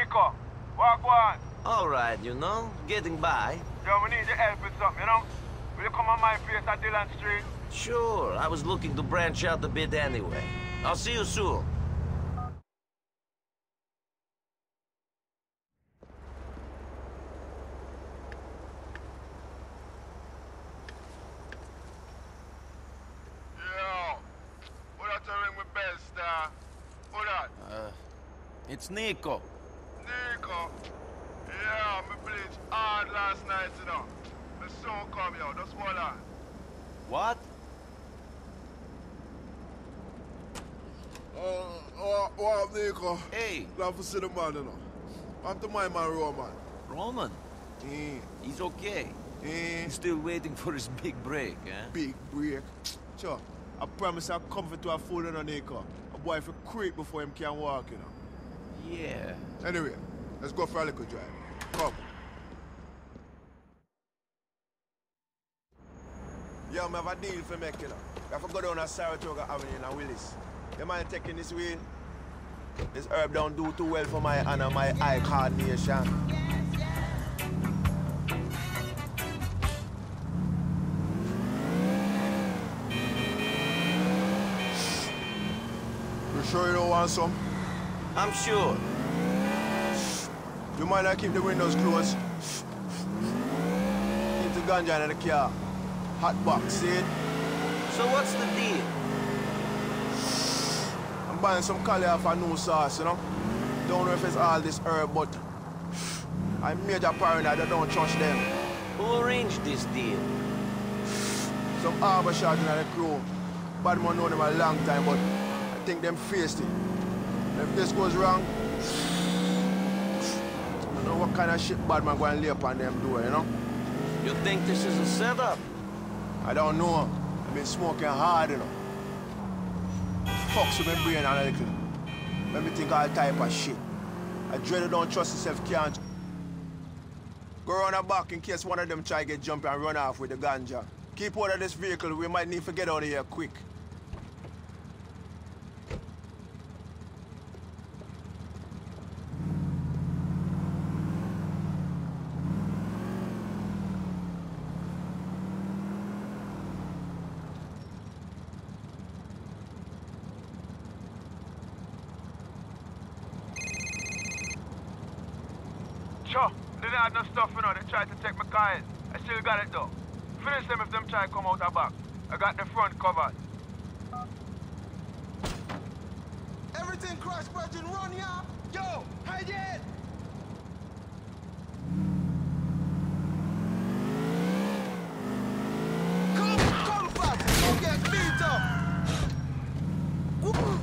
Niko. Wagwan. Alright, you know, getting by. Yeah, we need your help with something, you know? Will you come on my place at Dillon Street? Sure, I was looking to branch out a bit anyway. I'll see you soon. It's Niko. Niko? Yeah, me bleached hard last night, you know. My son come here, just hold on. What? What up, Niko? Hey. Glad to see the man, you know. What to my man, Roman? Roman? Mm. He's okay. Mm. He's still waiting for his big break, eh? Big break? Sure. I promise I'll comfort to a fool, you know, Niko. A boy for creep before him can walk, you know. Yeah. Anyway, let's go for a little drive. Come. Yo, I have a deal for making. You know. I have to go down to Saratoga Avenue in Willis. You mind taking this wheel? This herb don't do too well for my hand and my eye coordination. You sure you don't want some? I'm sure. You mind I keep the windows closed? Keep the ganja in the car. Hot box, see it? So what's the deal? I'm buying some collier for new sauce, you know? Don't know if it's all this herb, but I'm major paranoid, I don't trust them. Who arranged this deal? Some arbor shot in the crew. Badman known them a long time, but I think them faced it. If this goes wrong, I don't know what kind of shit Badman going to lay upon them door, you know? You think this is a setup? I don't know. I've been smoking hard, you know. Fucks with my brain a little. Let me think all type of shit. I dread you don't trust yourself, can't. Go round the back in case one of them try to get jumped and run off with the ganja. Keep hold of this vehicle. We might need to get out of here quick. Sure, they didn't have no stuff, you know, they tried to take my car in. I still got it, though. Finish them if them try to come out the back. I got the front covered. Everything crash, virgin, run, yeah! Yo, hide it! Come fast! Don't get beat up! Woo-hoo.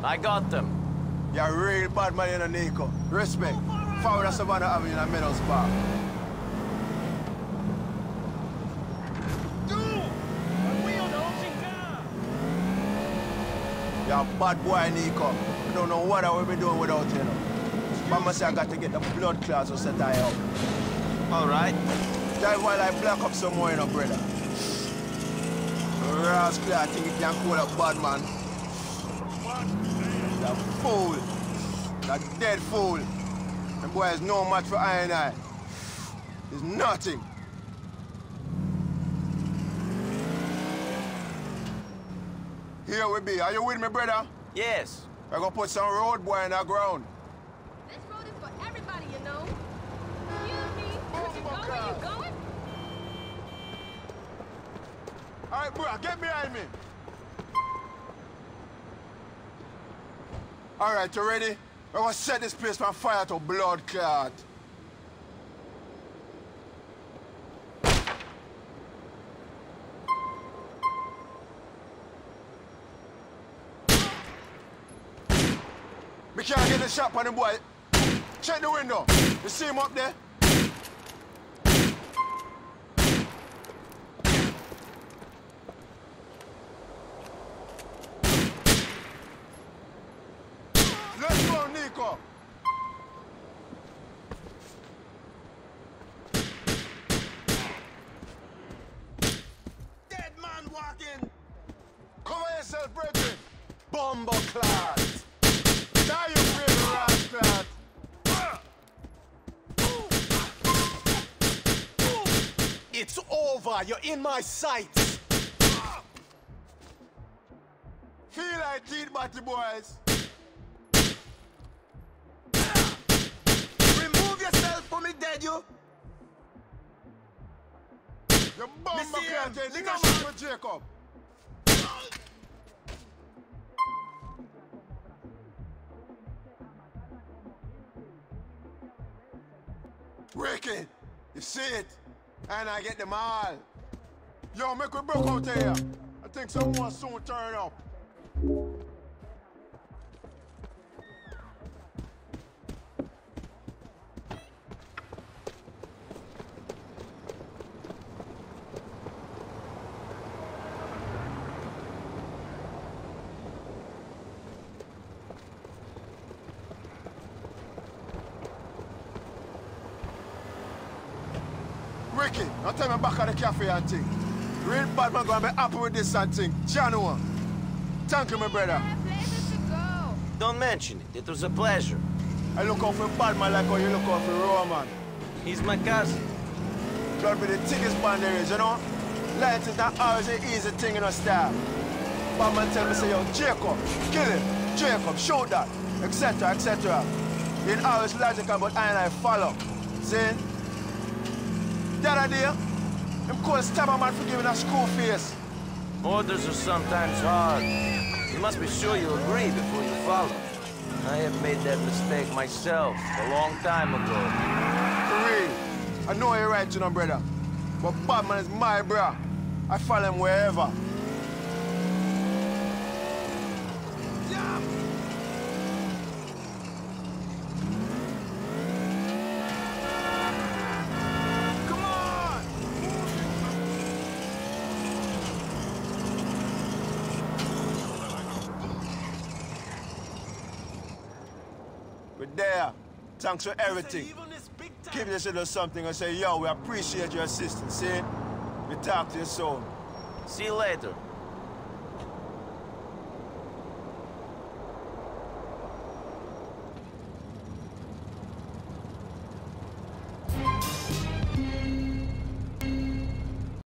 I got them. You're a real bad man, you know, Niko. Respect. Forward to Savannah Avenue and Meadows Park. You're a bad boy, Niko. I don't know what I will be doing without you, know. Mama said I got to get the blood clots or set I up. All right. Drive while I black up some more, you know, brother. Rascal, I think you can call a bad man. That fool. That dead fool. Them boy is no match for I and I. There's nothing. Here we be. Are you with me, brother? Yes. We're gonna put some road boy in the ground. This road is for everybody, you know. You and me. Could you go where you going? All right, bro. Get behind me. All right, you ready? We're going to set this place on fire to blood clot. We can't get the shot on the boy. Check the window. You see him up there? Let's go, Niko. Dead man walking. Cover yourself, brethren. Bombo clad. Now you feel right, lad. It's over. You're in my sights. Feel like teeth, batty boys. Remove yourself from me, dead you. You're bomb planted. You got me with Jacob. Ricky, you see it? And I get them all. Yo, make we broke out here. I think someone soon turn up. Ricky, now tell me back at the cafe and thing. Real bad man gonna be happy with this and thing. January. Thank you, my brother. Pleasure to go. Don't mention it. It was a pleasure. I look out for Badman like how you look out for Roman. He's my cousin. God be the thickest band there is, you know? Light is not always an easy thing in a style. Badman tell me, say, yo, Jacob, kill him. Jacob, shoot that. Etc., etc. It always logical, but I and I follow. See? That idea? Him call stab a man for giving a school face. Orders are sometimes hard. You must be sure you agree before you follow. I have made that mistake myself a long time ago. Three. I know you're right, you know, brother. But Badman is my bro. I follow him wherever. There. Thanks for everything. Give this little something and say, yo, we appreciate your assistance, see? We talk to you soon. See you later.